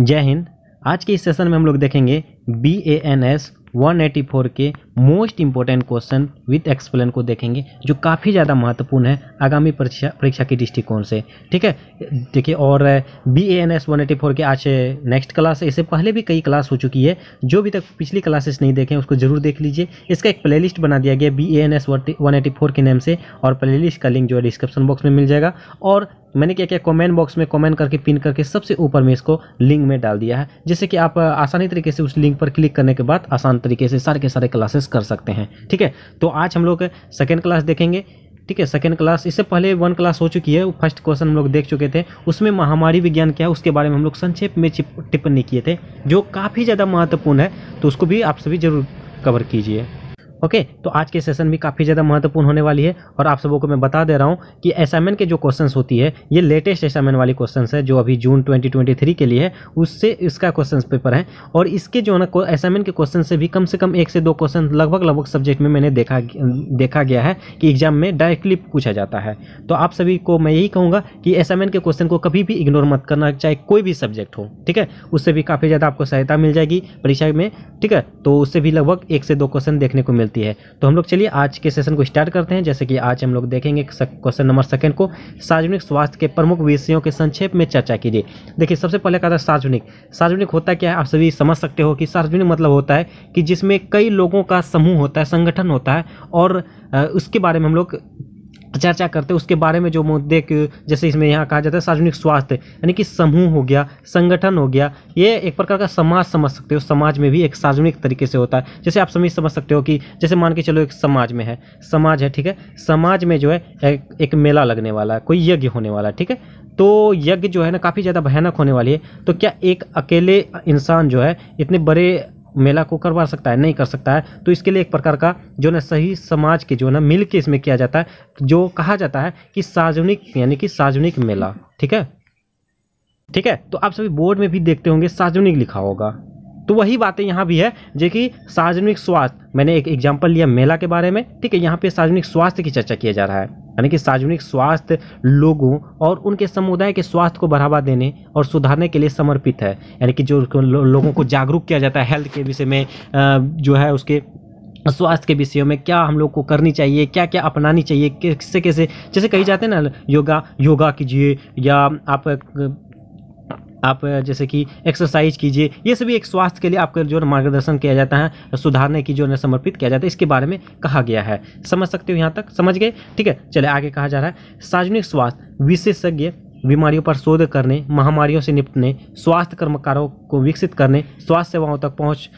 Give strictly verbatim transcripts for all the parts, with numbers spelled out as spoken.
जय हिंद। आज के इस सेशन में हम लोग देखेंगे B A N S one eighty four के most important question with explain को देखेंगे, जो काफ़ी ज़्यादा महत्वपूर्ण है आगामी परीक्षा परीक्षा की दृष्टिकोण से। ठीक है, देखिए, और B A N S one eighty four के आज नेक्स्ट क्लास है। इससे पहले भी कई क्लास हो चुकी है, जो भी तक पिछली क्लासेस नहीं देखें उसको जरूर देख लीजिए। इसका एक प्लेलिस्ट बना दिया गया B A N S one eighty four के नेम से, और प्लेलिस्ट का लिंक जो है डिस्क्रिप्शन बॉक्स में मिल जाएगा। और मैंने क्या क्या कमेंट बॉक्स में कमेंट करके पिन करके सबसे ऊपर में इसको लिंक में डाल दिया है, जिससे कि आप आसानी तरीके से उस लिंक पर क्लिक करने के बाद आसान तरीके से सारे के सारे क्लासेस कर सकते हैं। ठीक है, तो आज हम लोग सेकेंड क्लास देखेंगे। ठीक है, सेकेंड क्लास, इससे पहले वन क्लास हो चुकी है, फर्स्ट क्वेश्चन हम लोग देख चुके थे। उसमें महामारी विज्ञान क्या है उसके बारे में हम लोग संक्षेप में टिप्पणी किए थे, जो काफ़ी ज़्यादा महत्वपूर्ण है, तो उसको भी आप सभी जरूर कवर कीजिए। ओके okay, तो आज के सेशन भी काफ़ी ज़्यादा महत्वपूर्ण होने वाली है। और आप सबों को मैं बता दे रहा हूँ कि असाइनमेंट के जो क्वेश्चंस होती है, ये लेटेस्ट असाइनमेंट वाली क्वेश्चंस है, जो अभी जून ट्वेंटी ट्वेंटी थ्री के लिए है, उससे इसका क्वेश्चंस पेपर है। और इसके जो है ना असाइनमेंट के क्वेश्चन से भी कम से कम एक से दो क्वेश्चन लगभग लगभग सब्जेक्ट में मैंने देखा देखा गया है कि एग्जाम में डायरेक्टली पूछा जाता है। तो आप सभी को मैं यही कहूँगा कि असाइनमेंट के क्वेश्चन को कभी भी इग्नोर मत करना, चाहे कोई भी सब्जेक्ट हो। ठीक है, उससे भी काफ़ी ज़्यादा आपको सहायता मिल जाएगी परीक्षा में। ठीक है, तो उससे भी लगभग एक से दो क्वेश्चन देखने को है। तो हम लोग चलिए आज के सेशन को स्टार्ट करते हैं। जैसे कि आज हम लोग देखेंगे क्वेश्चन नंबर सेकंड को, सार्वजनिक स्वास्थ्य के प्रमुख विषयों के संक्षेप में चर्चा कीजिए। देखिए, सबसे पहले कहा था सार्वजनिक। सार्वजनिक होता क्या है आप सभी समझ सकते हो कि सार्वजनिक मतलब होता है कि जिसमें कई लोगों का समूह होता है, संगठन होता है, और उसके बारे में हम लोग चर्चा करते हैं। उसके बारे में जो मुद्दे, जैसे इसमें यहाँ कहा जाता है सार्वजनिक स्वास्थ्य, यानी कि समूह हो गया, संगठन हो गया, ये एक प्रकार का समाज समझ सकते हो। समाज में भी एक सार्वजनिक तरीके से होता है। जैसे आप सभी समझ सकते हो कि जैसे मान के चलो एक समाज में है, समाज है, ठीक है, समाज में जो है एक, एक मेला लगने वाला है, कोई यज्ञ होने वाला है। ठीक है, तो यज्ञ जो है ना काफ़ी ज़्यादा भयानक होने वाली है। तो क्या एक अकेले इंसान जो है इतने बड़े मेला को करवा सकता है? नहीं कर सकता है। तो इसके लिए एक प्रकार का जो ना सही समाज के जो ना मिल के इसमें किया जाता है, जो कहा जाता है कि सार्वजनिक, यानी कि सार्वजनिक मेला। ठीक है, ठीक है, तो आप सभी बोर्ड में भी देखते होंगे सार्वजनिक लिखा होगा। तो वही बातें यहाँ भी है, जो कि सार्वजनिक स्वास्थ्य, मैंने एक एग्जाम्पल लिया मेला के बारे में। ठीक है, यहाँ पे सार्वजनिक स्वास्थ्य की चर्चा किया जा रहा है, यानी कि सार्वजनिक स्वास्थ्य लोगों और उनके समुदाय के स्वास्थ्य को बढ़ावा देने और सुधारने के लिए समर्पित है। यानी कि जो लोगों को जागरूक किया जाता है हेल्थ के विषय में, जो है उसके स्वास्थ्य के विषयों में क्या हम लोग को करनी चाहिए, क्या क्या अपनानी चाहिए, किससे कैसे, जैसे कही जाते हैं ना योगा, योगा कीजिए, या आप आप जैसे कि एक्सरसाइज कीजिए। ये सभी एक स्वास्थ्य के लिए आपका जो मार्गदर्शन किया जाता है, सुधारने की जो है समर्पित किया जाता है, इसके बारे में कहा गया है। समझ सकते हो, यहाँ तक समझ गए? ठीक है, चले आगे। कहा जा रहा है सार्वजनिक स्वास्थ्य विशेषज्ञ बीमारियों पर शोध करने, महामारियों से निपटने, स्वास्थ्य कर्मकारों को विकसित करने, स्वास्थ्य सेवाओं तक पहुंच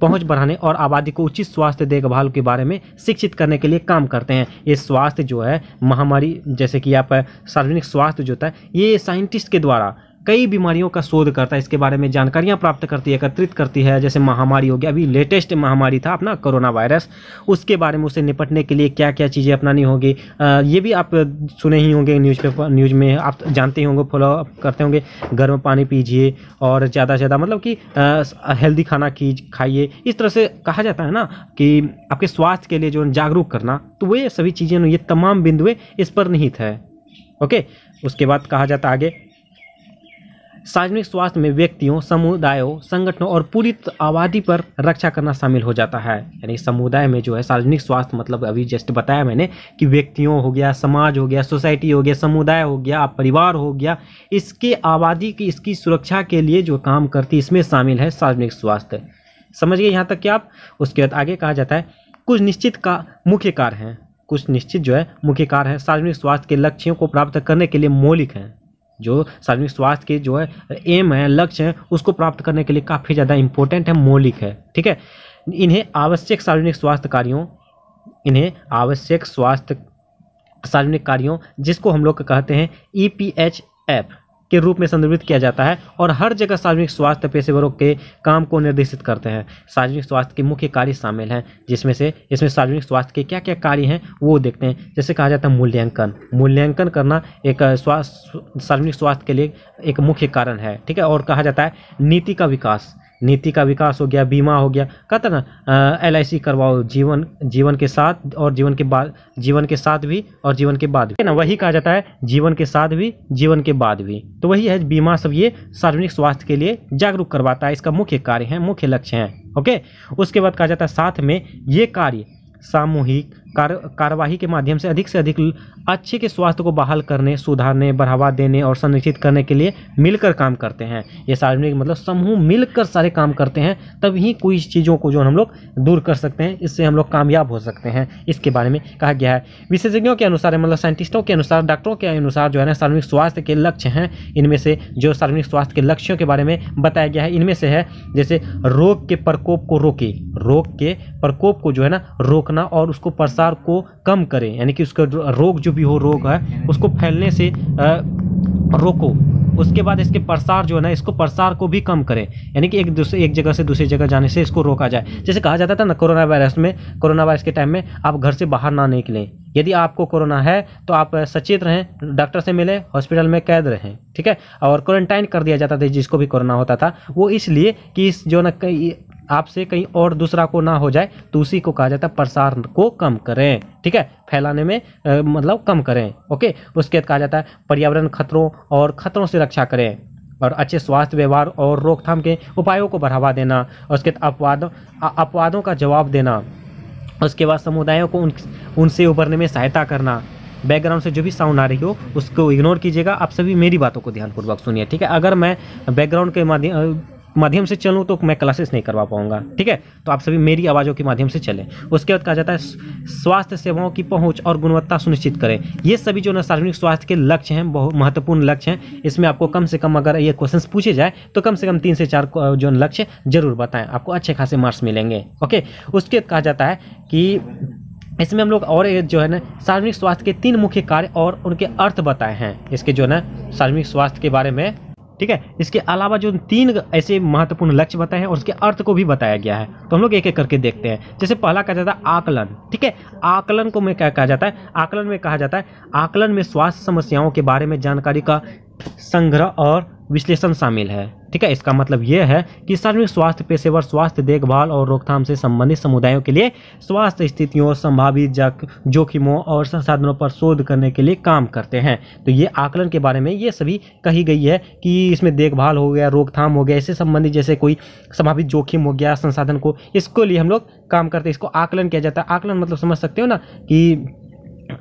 पहुंच बढ़ाने और आबादी को उचित स्वास्थ्य देखभाल के बारे में शिक्षित करने के लिए काम करते हैं। ये स्वास्थ्य जो है महामारी, जैसे कि आप सार्वजनिक स्वास्थ्य जो होता है, ये साइंटिस्ट के द्वारा कई बीमारियों का शोध करता है, इसके बारे में जानकारियां प्राप्त करती है, एकत्रित करती है। जैसे महामारी हो गया, अभी लेटेस्ट महामारी था अपना कोरोना वायरस, उसके बारे में उसे निपटने के लिए क्या क्या चीज़ें अपनानी होगी, ये भी आप सुने ही होंगे न्यूज़पेपर, न्यूज़ में आप जानते ही होंगे, फॉलो अप करते होंगे। गर्म पानी पीजिए और ज़्यादा से ज़्यादा मतलब कि हेल्दी खाना खाइए। इस तरह से कहा जाता है ना कि आपके स्वास्थ्य के लिए जो जागरूक करना, तो वो ये सभी चीज़ें, ये तमाम बिंदुएँ इस पर निहित है। ओके, उसके बाद कहा जाता आगे सार्वजनिक स्वास्थ्य में व्यक्तियों, समुदायों, संगठनों और पूरी आबादी पर रक्षा करना शामिल हो जाता है। यानी समुदाय में जो है सार्वजनिक स्वास्थ्य मतलब अभी जस्ट बताया मैंने कि व्यक्तियों हो गया, समाज हो गया, सोसाइटी हो गया, समुदाय हो गया, परिवार हो गया, इसके आबादी की इसकी सुरक्षा के लिए जो काम करती, इसमें शामिल है सार्वजनिक स्वास्थ्य। समझिए यहाँ तक कि आप। उसके बाद आगे कहा जाता है कुछ निश्चित का मुख्य कार्य हैं, कुछ निश्चित जो है मुख्य कार्य हैं सार्वजनिक स्वास्थ्य के लक्ष्यों को प्राप्त करने के लिए मौलिक हैं। जो सार्वजनिक स्वास्थ्य के जो है एम है, लक्ष्य है, उसको प्राप्त करने के लिए काफ़ी ज़्यादा इंपॉर्टेंट है, मौलिक है। ठीक है, इन्हें आवश्यक सार्वजनिक स्वास्थ्य कार्यों, इन्हें आवश्यक स्वास्थ्य सार्वजनिक कार्यों, जिसको हम लोग कहते हैं ई पी एच एफ के रूप में संदर्भित किया जाता है, और हर जगह सार्वजनिक स्वास्थ्य पेशेवरों के काम को निर्देशित करते हैं। सार्वजनिक स्वास्थ्य के मुख्य कार्य शामिल हैं, जिसमें से इसमें सार्वजनिक स्वास्थ्य के क्या क्या कार्य हैं वो देखते हैं। जैसे कहा जाता है मूल्यांकन, मूल्यांकन करना एक स्वास्थ्य सार्वजनिक स्वास्थ्य के लिए एक मुख्य कारण है। ठीक है, और कहा जाता है नीति का विकास, नीति का विकास हो गया, बीमा हो गया, कहता ना एल आई सी करवाओ जीवन जीवन के साथ और जीवन के बाद, जीवन के साथ भी और जीवन के बाद भी, है ना, वही कहा जाता है जीवन के साथ भी जीवन के बाद भी। तो वही है बीमा, सब ये सार्वजनिक स्वास्थ्य के लिए जागरूक करवाता है, इसका मुख्य कार्य है, मुख्य लक्ष्य है। ओके, उसके बाद कहा जाता है साथ में ये कार्य सामूहिक कार, कार्यवाही के माध्यम से अधिक से अधिक अच्छे के स्वास्थ्य को बहाल करने, सुधारने, बढ़ावा देने और संरक्षित करने के लिए मिलकर काम करते हैं। ये सार्वजनिक मतलब समूह मिलकर सारे काम करते हैं, तभी कोई चीज़ों को जो हम लोग दूर कर सकते हैं, इससे हम लोग कामयाब हो सकते हैं, इसके बारे में कहा गया है। विशेषज्ञों के अनुसार मतलब साइंटिस्टों के अनुसार, डॉक्टरों के अनुसार जो है ना सार्वजनिक स्वास्थ्य के लक्ष्य हैं, इनमें से जो सार्वजनिक स्वास्थ्य के लक्ष्यों के बारे में बताया गया है, इनमें से है जैसे रोग के प्रकोप को रोके, रोग के प्रकोप को जो है ना रोकना और उसको प्रसार को कम करें, यानी कि उसका रोग जो भी हो, रोग है उसको फैलने से रोको। उसके बाद इसके प्रसार जो है ना, इसको प्रसार को भी कम करें, यानी कि एक दूसरे एक जगह से दूसरी जगह जाने से इसको रोका जाए। जैसे कहा जाता था ना कोरोना वायरस में, कोरोना वायरस के टाइम में आप घर से बाहर ना निकलें, यदि आपको कोरोना है तो आप सचेत रहें, डॉक्टर से मिलें, हॉस्पिटल में कैद रहें, ठीक है। और क्वारंटाइन कर दिया जाता था जिसको भी कोरोना होता था, वो इसलिए कि इस जो ना आपसे कहीं और दूसरा को ना हो जाए, तो उसी को कहा जाता है प्रसार को कम करें, ठीक है, फैलाने में आ, मतलब कम करें। ओके, उसके बाद कहा जाता है पर्यावरण खतरों और खतरों से रक्षा करें और अच्छे स्वास्थ्य व्यवहार और रोकथाम के उपायों को बढ़ावा देना। और उसके बाद अपवादों अपवादों का जवाब देना। उसके बाद समुदायों को उन उनसे उभरने में सहायता करना। बैकग्राउंड से जो भी साउंड आ रही हो उसको इग्नोर कीजिएगा, आप सभी मेरी बातों को ध्यानपूर्वक सुनिए, ठीक है। अगर मैं बैकग्राउंड के माध्यम माध्यम से चलूँ तो मैं क्लासेस नहीं करवा पाऊंगा, ठीक है, तो आप सभी मेरी आवाज़ों के माध्यम से चलें। उसके बाद कहा जाता है स्वास्थ्य सेवाओं की पहुंच और गुणवत्ता सुनिश्चित करें। ये सभी जो ना सार्वजनिक स्वास्थ्य के लक्ष्य हैं, बहुत महत्वपूर्ण लक्ष्य हैं। इसमें आपको कम से कम अगर ये क्वेश्चंस पूछे जाए तो कम से कम तीन से चार जो लक्ष्य जरूर बताएं, आपको अच्छे खासे मार्क्स मिलेंगे। ओके, उसके बाद कहा जाता है कि इसमें हम लोग और जो है ना सार्वजनिक स्वास्थ्य के तीन मुख्य कार्य और उनके अर्थ बताए हैं, इसके जो ना सार्वजनिक स्वास्थ्य के बारे में, ठीक है। इसके अलावा जो तीन ऐसे महत्वपूर्ण लक्ष्य बताए हैं और उसके अर्थ को भी बताया गया है, तो हम लोग एक एक करके देखते हैं। जैसे पहला कहा जाता है आकलन, ठीक है, आकलन को में क्या कहा जाता है, आकलन में कहा जाता है आकलन में स्वास्थ्य समस्याओं के बारे में जानकारी का संग्रह और विश्लेषण शामिल है, ठीक है। इसका मतलब यह है कि सार्वजनिक स्वास्थ्य पेशेवर स्वास्थ्य देखभाल और रोकथाम से संबंधित समुदायों के लिए स्वास्थ्य स्थितियों, संभावित जोखिमों और संसाधनों पर शोध करने के लिए काम करते हैं। तो ये आकलन के बारे में ये सभी कही गई है कि इसमें देखभाल हो गया, रोकथाम हो गया, इससे संबंधित जैसे कोई संभावित जोखिम हो गया, संसाधन को, इसको लिए हम लोग काम करते हैं, इसको आकलन किया जाता है। आकलन मतलब समझ सकते हो ना कि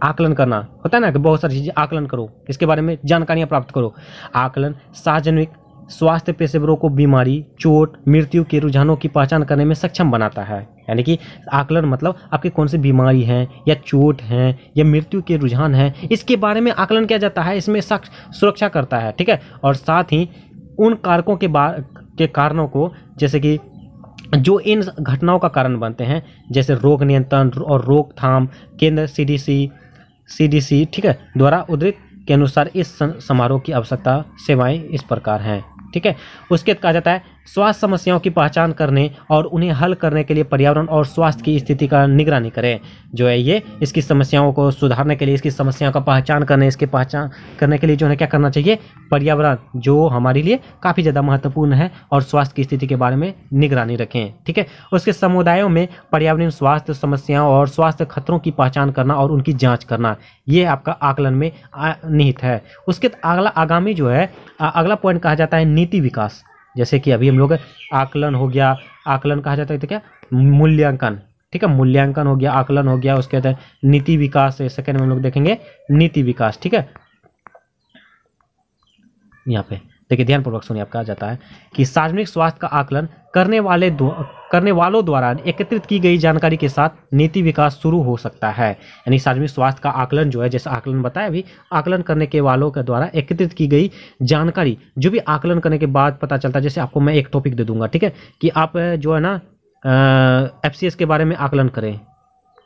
आकलन करना होता है ना कि बहुत सारी चीज़ें आकलन करो, इसके बारे में जानकारियाँ प्राप्त करो। आकलन सार्वजनिक स्वास्थ्य पेशेवरों को बीमारी, चोट, मृत्यु के रुझानों की पहचान करने में सक्षम बनाता है, यानी कि आकलन मतलब आपकी कौन सी बीमारी हैं या चोट हैं या मृत्यु के रुझान हैं, इसके बारे में आकलन किया जाता है, इसमें सुरक्षा करता है, ठीक है। और साथ ही उन कारकों के बार के कारणों को, जैसे कि जो इन घटनाओं का कारण बनते हैं, जैसे रोग नियंत्रण और रोकथाम केंद्र C D C C D C ठीक है द्वारा उद्धृत के अनुसार इस समारोह की आवश्यकता सेवाएं इस प्रकार हैं, ठीक है। उसके कहा जाता है स्वास्थ्य समस्याओं की पहचान करने और उन्हें हल करने के लिए पर्यावरण और स्वास्थ्य की स्थिति का निगरानी करें, जो है ये इसकी समस्याओं को सुधारने के लिए, इसकी समस्याओं का पहचान करने, इसके पहचान करने के लिए जो है क्या करना चाहिए, पर्यावरण जो हमारे लिए काफ़ी ज़्यादा महत्वपूर्ण है, और स्वास्थ्य की स्थिति के बारे में निगरानी रखें, ठीक है। उसके समुदायों में पर्यावरण स्वास्थ्य समस्याओं और स्वास्थ्य खतरों की पहचान करना और उनकी जाँच करना, ये आपका आकलन में निहित है। उसके अगला आगामी जो है अगला पॉइंट कहा जाता है नीति विकास, जैसे कि अभी हम लोग आकलन हो गया, आकलन कहा जाता है तो क्या मूल्यांकन, ठीक है, मूल्यांकन हो गया, आकलन हो गया, उसके बाद नीति विकास, सेकंड में हम लोग देखेंगे नीति विकास, ठीक है। यहाँ पे देखिए ध्यानपूर्वक सुनिए, आपका जाता है कि सार्वजनिक स्वास्थ्य का आकलन करने वाले करने वालों द्वारा एकत्रित की गई जानकारी के साथ नीति विकास शुरू हो सकता है, यानी सार्वजनिक स्वास्थ्य का आकलन जो है, जैसे आकलन बताया अभी, आकलन करने के वालों के द्वारा एकत्रित की गई जानकारी, जो भी आकलन करने के बाद पता चलता है, जैसे आपको मैं एक टॉपिक दे दूंगा, ठीक है, कि आप जो है ना एफ सी एस के बारे में आकलन करें,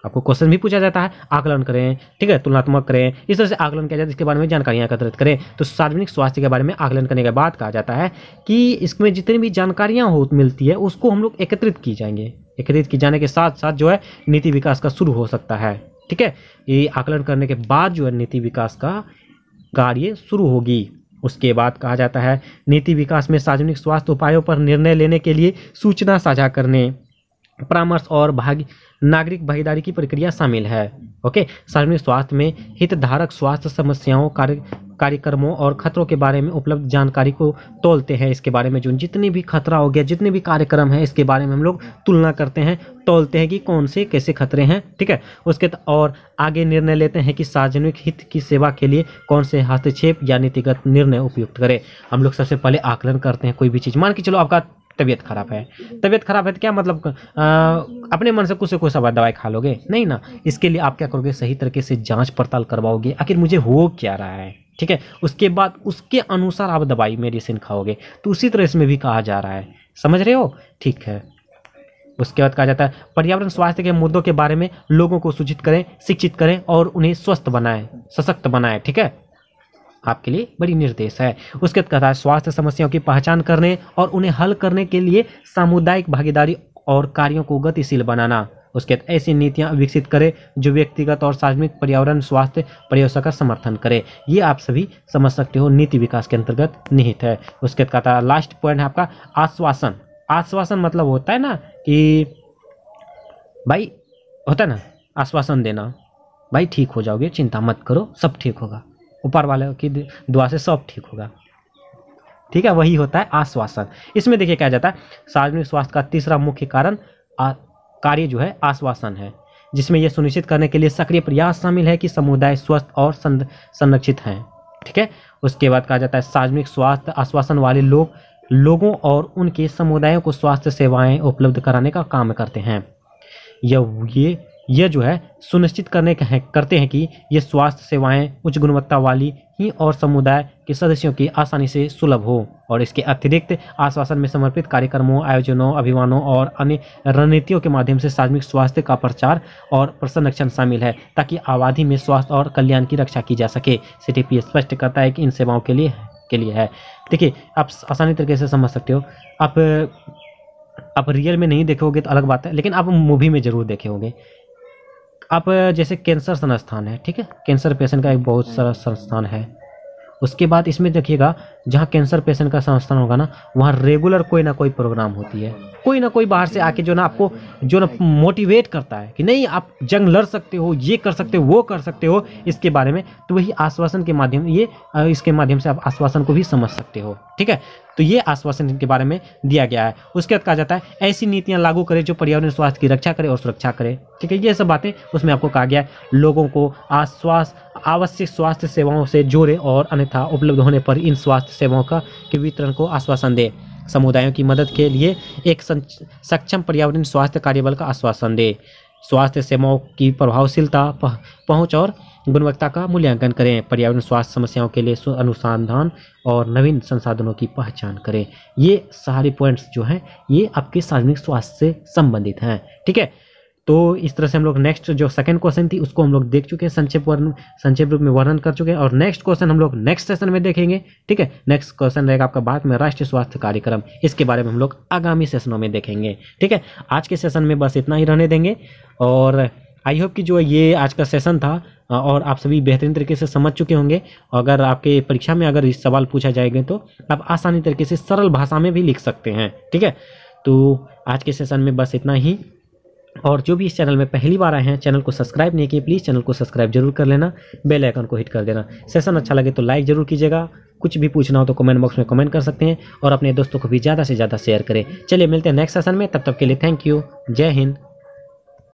आपको क्वेश्चन भी पूछा जाता है, आकलन करें, ठीक है, तुलनात्मक करें, इस तरह से आकलन किया जाता है, इसके बारे में जानकारियाँ एकत्रित करें। तो सार्वजनिक स्वास्थ्य के बारे में आकलन करने के बाद कहा जाता है कि इसमें जितनी भी जानकारियाँ हो मिलती है उसको हम लोग एकत्रित की जाएंगे, एकत्रित की जाने के साथ साथ जो है नीति विकास का शुरू हो सकता है, ठीक है। ये आकलन करने के बाद जो है नीति विकास का कार्य शुरू होगी, उसके बाद कहा जाता है नीति विकास में सार्वजनिक स्वास्थ्य उपायों पर निर्णय लेने के लिए सूचना साझा करने, परामर्श और भाग नागरिक भागीदारी की प्रक्रिया शामिल है। ओके, सार्वजनिक स्वास्थ्य में हितधारक स्वास्थ्य समस्याओं, कार्य कार्यक्रमों और खतरों के बारे में उपलब्ध जानकारी को तोलते हैं। इसके बारे में जो जितनी भी खतरा हो गया, जितने भी कार्यक्रम है, इसके बारे में हम लोग तुलना करते हैं, तोलते हैं कि कौन से कैसे खतरे हैं, ठीक है। उसके और आगे निर्णय लेते हैं कि सार्वजनिक हित की सेवा के लिए कौन से हस्तक्षेप या नीतिगत निर्णय उपयुक्त करें। हम लोग सबसे पहले आकलन करते हैं कोई भी चीज़। मान के चलो आपका तबीयत खराब है, तबीयत खराब है तो क्या मतलब आ, अपने मन से कुछ से कोई सवा दवाई खा लोगे? नहीं ना, इसके लिए आप क्या करोगे, सही तरीके से जांच पड़ताल करवाओगे, आखिर मुझे हो क्या रहा है, ठीक है। उसके बाद उसके अनुसार आप दवाई मेडिसिन खाओगे। तो उसी तरह इसमें भी कहा जा रहा है, समझ रहे हो, ठीक है। उसके बाद कहा जाता है पर्यावरण स्वास्थ्य के मुद्दों के बारे में लोगों को सूचित करें, शिक्षित करें और उन्हें स्वस्थ बनाएं, सशक्त बनाएं, ठीक है, आपके लिए बड़ी निर्देश है। उसके बाद कहा स्वास्थ्य समस्याओं की पहचान करने और उन्हें हल करने के लिए सामुदायिक भागीदारी और कार्यों को गतिशील बनाना। उसके बाद ऐसी नीतियां विकसित करें जो व्यक्तिगत और सार्वजनिक पर्यावरण स्वास्थ्य प्रयोजनों का समर्थन करें। ये आप सभी समझ सकते हो, नीति विकास के अंतर्गत निहित है। उसके बाद कहा लास्ट पॉइंट है आपका आश्वासन। आश्वासन मतलब होता है ना कि भाई, होता है ना आश्वासन देना, भाई ठीक हो जाओगे, चिंता मत करो, सब ठीक होगा, ऊपर वाले की दुआ से सब ठीक होगा, ठीक है, वही होता है आश्वासन। इसमें देखिए क्या जाता है, सार्वजनिक स्वास्थ्य का तीसरा मुख्य कारण कार्य जो है आश्वासन है, जिसमें यह सुनिश्चित करने के लिए सक्रिय प्रयास शामिल है कि समुदाय स्वस्थ और संरक्षित हैं, ठीक है। उसके बाद कहा जाता है सार्वजनिक स्वास्थ्य आश्वासन वाले लोग लोगों और उनके समुदायों को स्वास्थ्य सेवाएं उपलब्ध कराने का काम करते हैं। यह ये यह जो है सुनिश्चित करने का है करते हैं कि ये स्वास्थ्य सेवाएं उच्च गुणवत्ता वाली ही और समुदाय के सदस्यों की आसानी से सुलभ हो। और इसके अतिरिक्त आश्वासन में समर्पित कार्यक्रमों, आयोजनों, अभियानों और अन्य रणनीतियों के माध्यम से सार्वजनिक स्वास्थ्य का प्रचार और संरक्षण शामिल है, ताकि आबादी में स्वास्थ्य और कल्याण की रक्षा की जा सके। सीटीपी स्पष्ट करता है कि इन सेवाओं के लिए के लिए है। देखिए आप आसानी तरीके से समझ सकते हो, आप आप रियल में नहीं देखोगे तो अलग बात है, लेकिन आप मूवी में ज़रूर देखे होंगे। आप जैसे कैंसर संस्थान है, ठीक है, कैंसर पेशेंट का एक बहुत सारा संस्थान है। उसके बाद इसमें देखिएगा जहाँ कैंसर पेशेंट का संस्थान होगा ना, वहाँ रेगुलर कोई ना कोई प्रोग्राम होती है, कोई ना कोई बाहर से आके जो ना आपको जो ना मोटिवेट करता है कि नहीं आप जंग लड़ सकते हो, ये कर सकते हो, वो कर सकते हो, इसके बारे में। तो वही आश्वासन के माध्यम ये इसके माध्यम से आप आश्वासन को भी समझ सकते हो, ठीक है। तो ये आश्वासन के बारे में दिया गया है। उसके बाद कहा जाता है ऐसी नीतियाँ लागू करें जो पर्यावरण स्वास्थ्य की रक्षा करें और सुरक्षा करें, ठीक है, ये सब बातें उसमें आपको कहा गया है। लोगों को आश्वास आवश्यक स्वास्थ्य सेवाओं से जोड़ें और अन्यथा उपलब्ध होने पर इन स्वास्थ्य सेवाओं का के वितरण को आश्वासन दें। समुदायों की मदद के लिए एक सक्षम पर्यावरण स्वास्थ्य कार्यबल का आश्वासन दें। स्वास्थ्य सेवाओं की प्रभावशीलता, पहुँच और गुणवत्ता का मूल्यांकन करें। पर्यावरण स्वास्थ्य समस्याओं के लिए अनुसंधान और नवीन संसाधनों की पहचान करें। ये सारे पॉइंट्स जो हैं ये आपके सार्वजनिक स्वास्थ्य से संबंधित हैं, ठीक है। तो इस तरह से हम लोग नेक्स्ट जो सेकंड क्वेश्चन थी उसको हम लोग देख चुके हैं, संक्षेप वर्ण संक्षेप रूप में वर्णन कर चुके हैं। और नेक्स्ट क्वेश्चन हम लोग नेक्स्ट सेशन में देखेंगे, ठीक है। नेक्स्ट क्वेश्चन रहेगा आपका भारत में राष्ट्रीय स्वास्थ्य कार्यक्रम, इसके बारे में हम लोग आगामी सेशनों में देखेंगे, ठीक है। आज के सेशन में बस इतना ही रहने देंगे और आई होप कि जो ये आज का सेशन था और आप सभी बेहतरीन तरीके से समझ चुके होंगे। अगर आपके परीक्षा में अगर इस सवाल पूछा जाएगा तो आप आसानी तरीके से सरल भाषा में भी लिख सकते हैं, ठीक है। तो आज के सेशन में बस इतना ही। और जो भी इस चैनल में पहली बार आए हैं, चैनल को सब्सक्राइब नहीं किए, प्लीज़ चैनल को सब्सक्राइब जरूर कर लेना, बेल आइकन को हिट कर देना। सेशन अच्छा लगे तो लाइक जरूर कीजिएगा। कुछ भी पूछना हो तो कमेंट बॉक्स में कमेंट कर सकते हैं और अपने दोस्तों को भी ज़्यादा से ज़्यादा शेयर करें। चलिए मिलते हैं नेक्स्ट सेशन में, तब तक के लिए थैंक यू, जय हिंद।